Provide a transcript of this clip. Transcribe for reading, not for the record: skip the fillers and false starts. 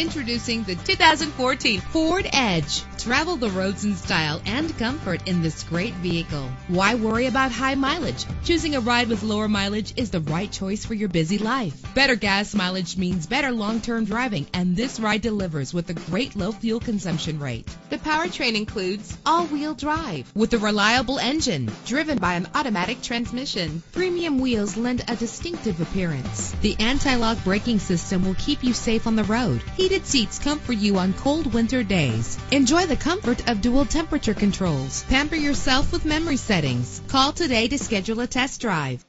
Introducing the 2014 Ford Edge. Travel the roads in style and comfort in this great vehicle. Why worry about high mileage? Choosing a ride with lower mileage is the right choice for your busy life. Better gas mileage means better long-term driving, and this ride delivers with a great low fuel consumption rate. The powertrain includes all-wheel drive with a reliable engine driven by an automatic transmission. Premium wheels lend a distinctive appearance. The anti-lock braking system will keep you safe on the road. Heated seats comfort you on cold winter days. Enjoy the comfort of dual temperature controls. Pamper yourself with memory settings. Call today to schedule a test drive.